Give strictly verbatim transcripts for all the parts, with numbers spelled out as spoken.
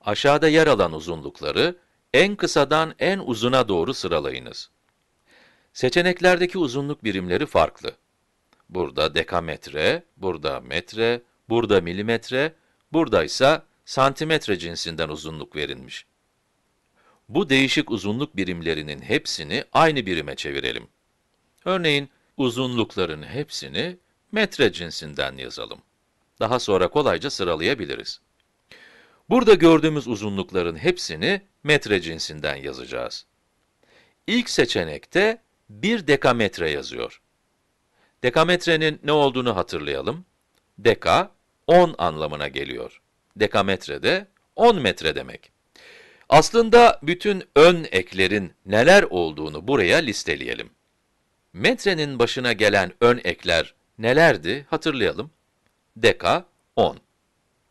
aşağıda yer alan uzunlukları en kısadan en uzuna doğru sıralayınız. Seçeneklerdeki uzunluk birimleri farklı. Burada dekametre, burada metre, burada milimetre, burada ise santimetre cinsinden uzunluk verilmiş. Bu değişik uzunluk birimlerinin hepsini aynı birime çevirelim. Örneğin, uzunlukların hepsini metre cinsinden yazalım. Daha sonra kolayca sıralayabiliriz. Burada gördüğümüz uzunlukların hepsini metre cinsinden yazacağız. İlk seçenekte bir dekametre yazıyor. Dekametrenin ne olduğunu hatırlayalım. Deka, on anlamına geliyor. Dekametre de on metre demek. Aslında bütün ön eklerin neler olduğunu buraya listeleyelim. Metrenin başına gelen ön ekler nelerdi hatırlayalım. Deka, on.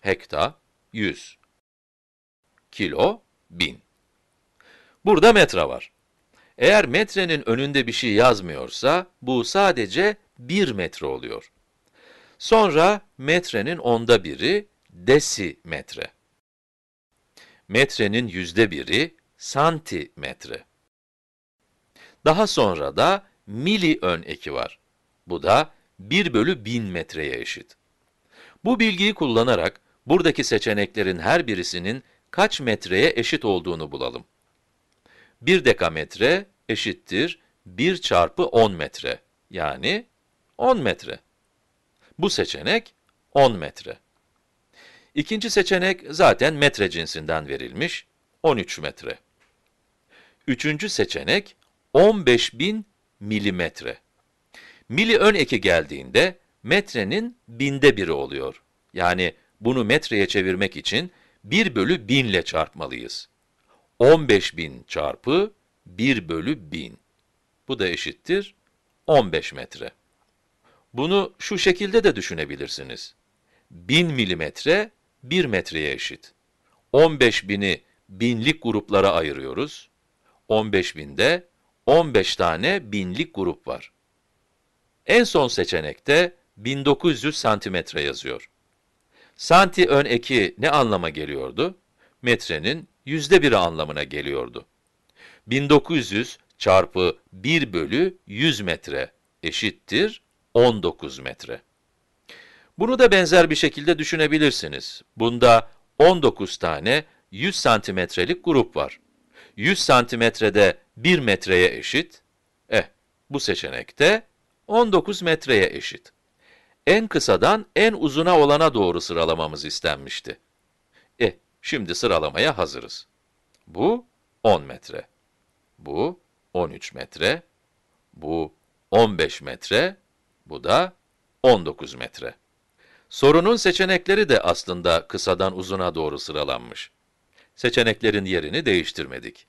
Hekta, yüz. Kilo, bin. Burada metre var. Eğer metrenin önünde bir şey yazmıyorsa, bu sadece bir metre oluyor. Sonra metrenin onda biri desimetre. Metrenin yüzde biri santimetre. Daha sonra da mili ön eki var. Bu da bir bölü bin metreye eşit. Bu bilgiyi kullanarak buradaki seçeneklerin her birisinin kaç metreye eşit olduğunu bulalım. bir dekametre eşittir bir çarpı on metre, yani on metre. Bu seçenek on metre. İkinci seçenek zaten metre cinsinden verilmiş, on üç metre. Üçüncü seçenek on beş bin milimetre. Mili ön eki geldiğinde metrenin binde biri oluyor. Yani bunu metreye çevirmek için bir bölü bin ile çarpmalıyız. on beş bin çarpı bir bölü bin. Bu da eşittir on beş metre. Bunu şu şekilde de düşünebilirsiniz. bin milimetre bir metreye eşit. on beş bini binlik gruplara ayırıyoruz. on beş binde on beş tane binlik grup var. En son seçenekte bin dokuz yüz santimetre yazıyor. Santi ön eki ne anlama geliyordu? Metrenin yüzde biri anlamına geliyordu. bin dokuz yüz çarpı bir bölü yüz metre eşittir on dokuz metre. Bunu da benzer bir şekilde düşünebilirsiniz. Bunda on dokuz tane yüz santimetrelik grup var. yüz santimetrede bir metreye eşit. Eh, bu seçenekte on dokuz metreye eşit. En kısadan en uzuna olana doğru sıralamamız istenmişti. Eh, şimdi sıralamaya hazırız. Bu on metre. Bu on üç metre. Bu on beş metre. Bu da on dokuz metre. Sorunun seçenekleri de aslında kısadan uzuna doğru sıralanmış. Seçeneklerin yerini değiştirmedik.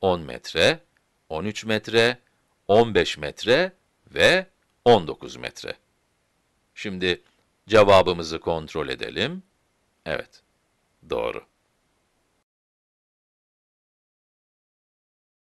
on metre, on üç metre, on beş metre ve on dokuz metre. Şimdi cevabımızı kontrol edelim. Evet, doğru.